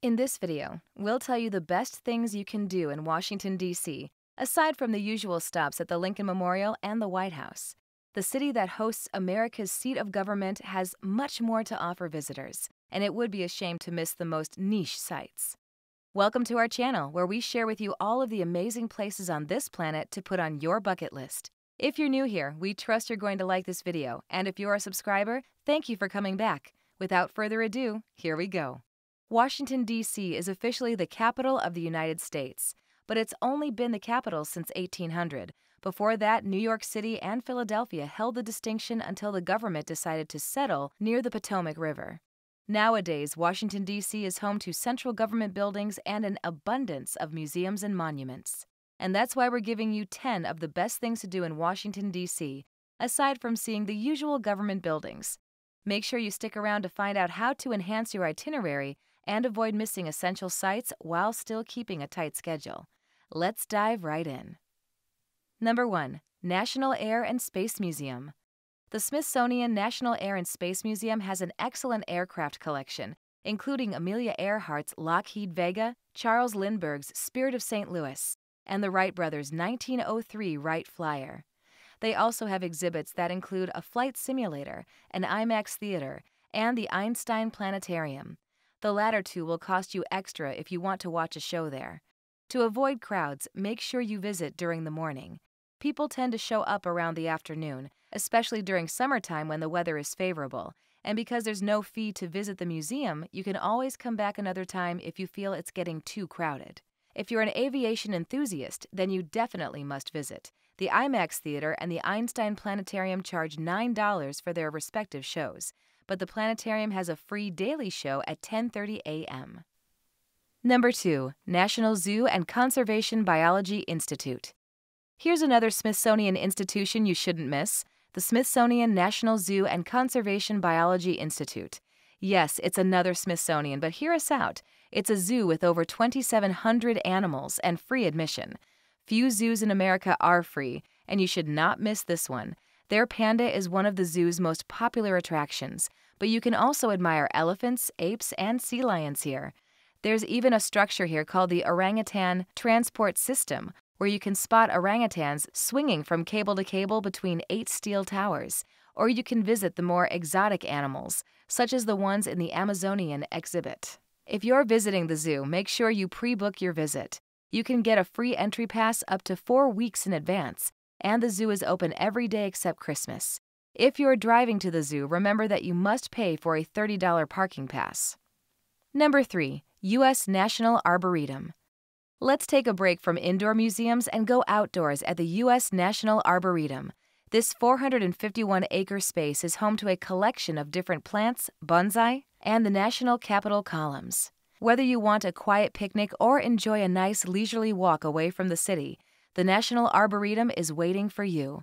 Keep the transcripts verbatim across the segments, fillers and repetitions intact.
In this video, we'll tell you the best things you can do in Washington, D C, aside from the usual stops at the Lincoln Memorial and the White House. The city that hosts America's seat of government has much more to offer visitors, and it would be a shame to miss the most niche sites. Welcome to our channel, where we share with you all of the amazing places on this planet to put on your bucket list. If you're new here, we trust you're going to like this video, and if you're a subscriber, thank you for coming back. Without further ado, here we go. Washington, D C is officially the capital of the United States, but it's only been the capital since eighteen hundred. Before that, New York City and Philadelphia held the distinction until the government decided to settle near the Potomac River. Nowadays, Washington, D C is home to central government buildings and an abundance of museums and monuments. And that's why we're giving you ten of the best things to do in Washington, D C, aside from seeing the usual government buildings. Make sure you stick around to find out how to enhance your itinerary and avoid missing essential sites while still keeping a tight schedule. Let's dive right in. Number one. National Air and Space Museum. The Smithsonian National Air and Space Museum has an excellent aircraft collection, including Amelia Earhart's Lockheed Vega, Charles Lindbergh's Spirit of Saint Louis, and the Wright Brothers' nineteen oh three Wright Flyer. They also have exhibits that include a flight simulator, an IMAX theater, and the Einstein Planetarium. The latter two will cost you extra if you want to watch a show there. To avoid crowds, make sure you visit during the morning. People tend to show up around the afternoon, especially during summertime when the weather is favorable. And because there's no fee to visit the museum, you can always come back another time if you feel it's getting too crowded. If you're an aviation enthusiast, then you definitely must visit. The IMAX Theater and the Einstein Planetarium charge nine dollars for their respective shows, but the planetarium has a free daily show at ten thirty a m Number two. National Zoo and Conservation Biology Institute. Here's another Smithsonian institution you shouldn't miss, the Smithsonian National Zoo and Conservation Biology Institute. Yes, it's another Smithsonian, but hear us out. It's a zoo with over twenty-seven hundred animals and free admission. Few zoos in America are free, and you should not miss this one. Their panda is one of the zoo's most popular attractions, but you can also admire elephants, apes, and sea lions here. There's even a structure here called the Orangutan Transport System, where you can spot orangutans swinging from cable to cable between eight steel towers, or you can visit the more exotic animals, such as the ones in the Amazonian exhibit. If you're visiting the zoo, make sure you pre-book your visit. You can get a free entry pass up to four weeks in advance, and the zoo is open every day except Christmas. If you're driving to the zoo, remember that you must pay for a thirty dollar parking pass. Number three. U S National Arboretum. Let's take a break from indoor museums and go outdoors at the U S National Arboretum. This four hundred fifty-one acre space is home to a collection of different plants, bonsai, and the National Capitol Columns. Whether you want a quiet picnic or enjoy a nice leisurely walk away from the city, the National Arboretum is waiting for you.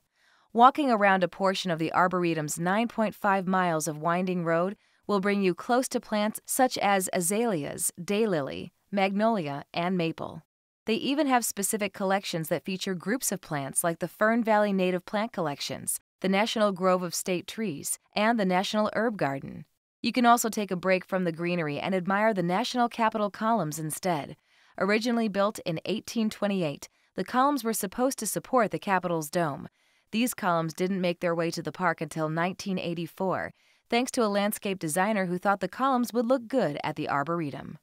Walking around a portion of the Arboretum's nine point five miles of winding road will bring you close to plants such as azaleas, daylily, magnolia, and maple. They even have specific collections that feature groups of plants like the Fern Valley Native Plant Collections, the National Grove of State Trees, and the National Herb Garden. You can also take a break from the greenery and admire the National Capitol Columns instead. Originally built in eighteen twenty-eight, the columns were supposed to support the Capitol's dome. These columns didn't make their way to the park until nineteen eighty-four, thanks to a landscape designer who thought the columns would look good at the Arboretum.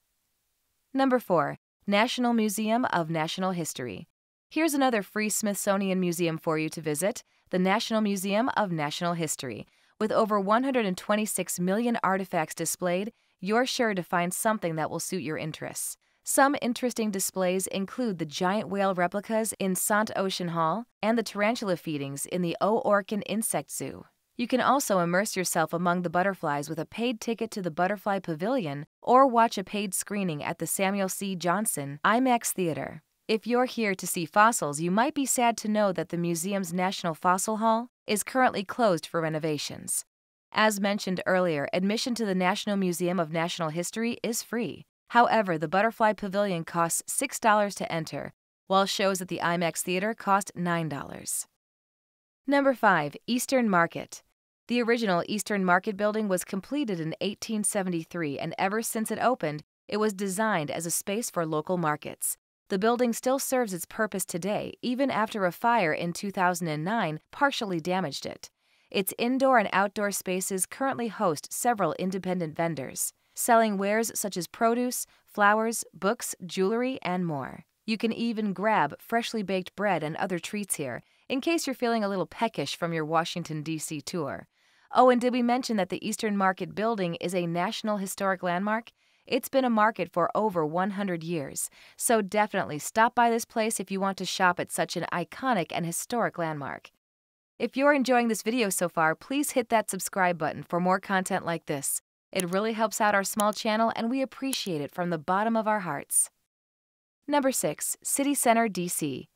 Number four. National Museum of Natural History. Here's another free Smithsonian museum for you to visit, the National Museum of Natural History. With over one hundred twenty-six million artifacts displayed, you're sure to find something that will suit your interests. Some interesting displays include the giant whale replicas in Sant Ocean Hall and the tarantula feedings in the O'Orkin Insect Zoo. You can also immerse yourself among the butterflies with a paid ticket to the Butterfly Pavilion or watch a paid screening at the Samuel C. Johnson IMAX Theater. If you're here to see fossils, you might be sad to know that the museum's National Fossil Hall is currently closed for renovations. As mentioned earlier, admission to the National Museum of Natural History is free. However, the Butterfly Pavilion costs six dollars to enter, while shows at the IMAX Theater cost nine dollars. Number five. Eastern Market. The original Eastern Market building was completed in eighteen seventy-three, and ever since it opened, It was designed as a space for local markets. The building still serves its purpose today, even after a fire in two thousand nine partially damaged it. Its indoor and outdoor spaces currently host several independent vendors, selling wares such as produce, flowers, books, jewelry, and more. You can even grab freshly baked bread and other treats here, in case you're feeling a little peckish from your Washington, D C tour. Oh, and did we mention that the Eastern Market building is a National Historic Landmark? It's been a market for over one hundred years, so definitely stop by this place if you want to shop at such an iconic and historic landmark. If you're enjoying this video so far, please hit that subscribe button for more content like this. It really helps out our small channel, and we appreciate it from the bottom of our hearts. Number six. City Center D C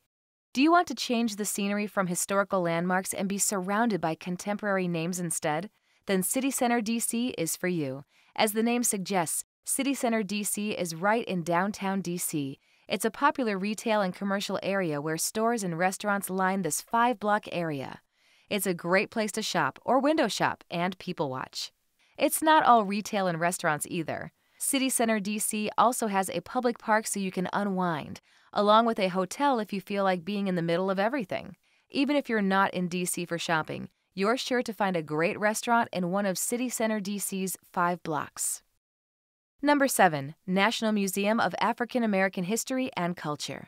Do you want to change the scenery from historical landmarks and be surrounded by contemporary names instead? Then City Center D C is for you. As the name suggests, City Center D C is right in downtown D C It's a popular retail and commercial area where stores and restaurants line this five-block area. It's a great place to shop or window shop and people watch. It's not all retail and restaurants either. City Center D C also has a public park so you can unwind, along with a hotel if you feel like being in the middle of everything. Even if you're not in D C for shopping, you're sure to find a great restaurant in one of City Center D C's five blocks. Number seven. National Museum of African American History and Culture.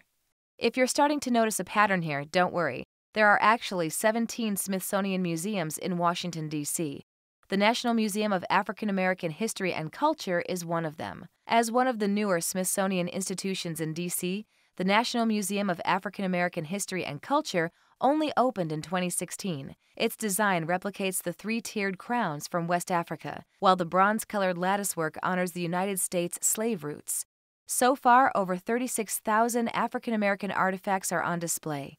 If you're starting to notice a pattern here, don't worry. There are actually seventeen Smithsonian museums in Washington, D C The National Museum of African American History and Culture is one of them. As one of the newer Smithsonian institutions in D C, the National Museum of African American History and Culture only opened in twenty sixteen. Its design replicates the three-tiered crowns from West Africa, while the bronze-colored latticework honors the United States slave routes. So far, over thirty-six thousand African American artifacts are on display,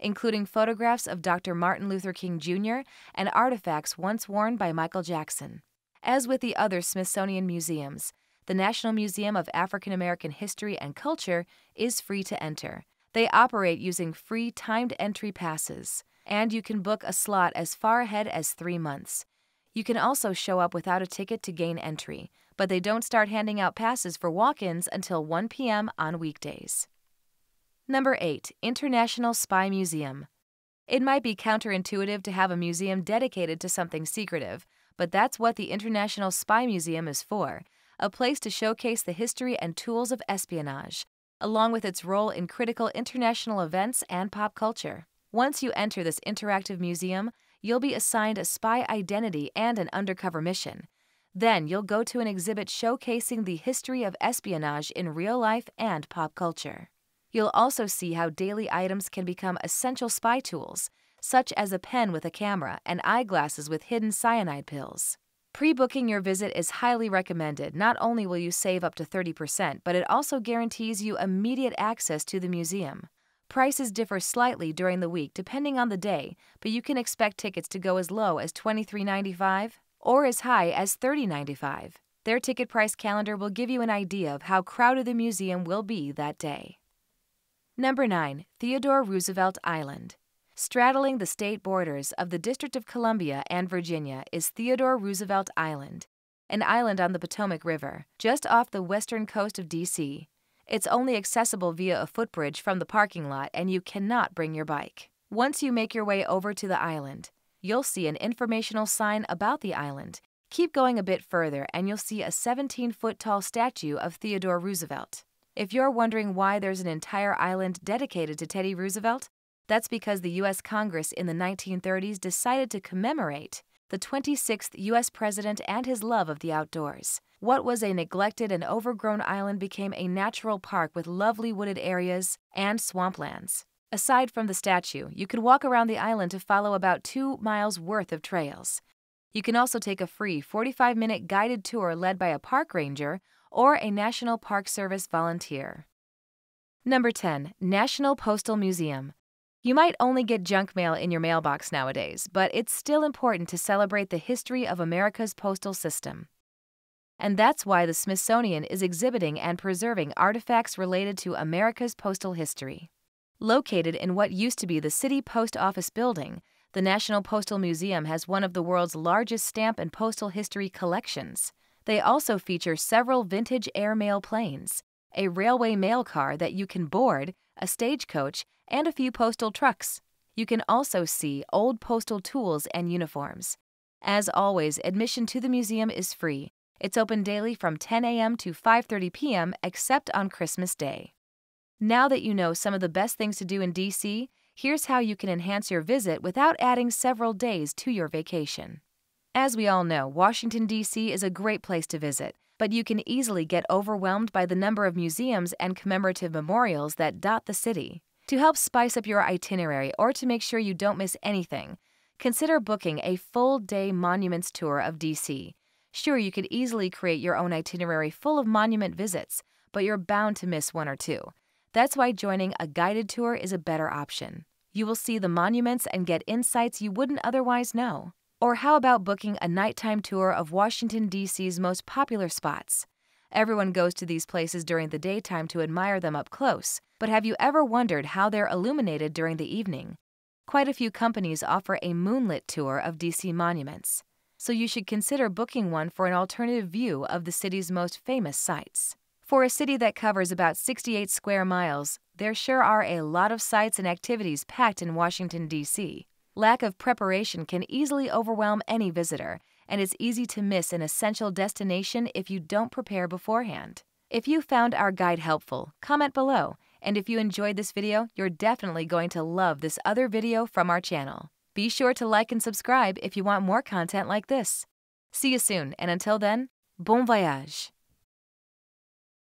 including photographs of Doctor Martin Luther King Junior and artifacts once worn by Michael Jackson. As with the other Smithsonian museums, the National Museum of African American History and Culture is free to enter. They operate using free timed entry passes, and you can book a slot as far ahead as three months. You can also show up without a ticket to gain entry, but they don't start handing out passes for walk-ins until one p m on weekdays. Number eight. International Spy Museum. It might be counterintuitive to have a museum dedicated to something secretive, but that's what the International Spy Museum is for, a place to showcase the history and tools of espionage, along with its role in critical international events and pop culture. Once you enter this interactive museum, you'll be assigned a spy identity and an undercover mission. Then you'll go to an exhibit showcasing the history of espionage in real life and pop culture. You'll also see how daily items can become essential spy tools, such as a pen with a camera and eyeglasses with hidden cyanide pills. Pre-booking your visit is highly recommended. Not only will you save up to thirty percent, but it also guarantees you immediate access to the museum. Prices differ slightly during the week depending on the day, but you can expect tickets to go as low as twenty-three ninety-five or as high as thirty ninety-five. Their ticket price calendar will give you an idea of how crowded the museum will be that day. Number nine. Theodore Roosevelt Island. Straddling the state borders of the District of Columbia and Virginia is Theodore Roosevelt Island, an island on the Potomac River, just off the western coast of D C It's only accessible via a footbridge from the parking lot, and you cannot bring your bike. Once you make your way over to the island, you'll see an informational sign about the island. Keep going a bit further, and you'll see a seventeen-foot-tall statue of Theodore Roosevelt. If you're wondering why there's an entire island dedicated to Teddy Roosevelt, that's because the U S Congress in the nineteen thirties decided to commemorate the twenty-sixth U S President and his love of the outdoors. What was a neglected and overgrown island became a natural park with lovely wooded areas and swamplands. Aside from the statue, you can walk around the island to follow about two miles worth of trails. You can also take a free forty-five minute guided tour led by a park ranger or a National Park Service volunteer. Number ten. National Postal Museum. You might only get junk mail in your mailbox nowadays, but it's still important to celebrate the history of America's postal system. And that's why the Smithsonian is exhibiting and preserving artifacts related to America's postal history. Located in what used to be the City Post Office building, the National Postal Museum has one of the world's largest stamp and postal history collections. They also feature several vintage airmail planes, a railway mail car that you can board, a stagecoach, and a few postal trucks. You can also see old postal tools and uniforms. As always, admission to the museum is free. It's open daily from ten a m to five thirty p m except on Christmas Day. Now that you know some of the best things to do in D C, here's how you can enhance your visit without adding several days to your vacation. As we all know, Washington, D C is a great place to visit, but you can easily get overwhelmed by the number of museums and commemorative memorials that dot the city. To help spice up your itinerary or to make sure you don't miss anything, consider booking a full-day monuments tour of D C. Sure, you could easily create your own itinerary full of monument visits, but you're bound to miss one or two. That's why joining a guided tour is a better option. You will see the monuments and get insights you wouldn't otherwise know. Or how about booking a nighttime tour of Washington, D C's most popular spots? Everyone goes to these places during the daytime to admire them up close, but have you ever wondered how they're illuminated during the evening? Quite a few companies offer a moonlit tour of D C monuments, so you should consider booking one for an alternative view of the city's most famous sites. For a city that covers about sixty-eight square miles, there sure are a lot of sites and activities packed in Washington, D C. Lack of preparation can easily overwhelm any visitor, and it's easy to miss an essential destination if you don't prepare beforehand. If you found our guide helpful, comment below, and if you enjoyed this video, you're definitely going to love this other video from our channel. Be sure to like and subscribe if you want more content like this. See you soon, and until then, bon voyage!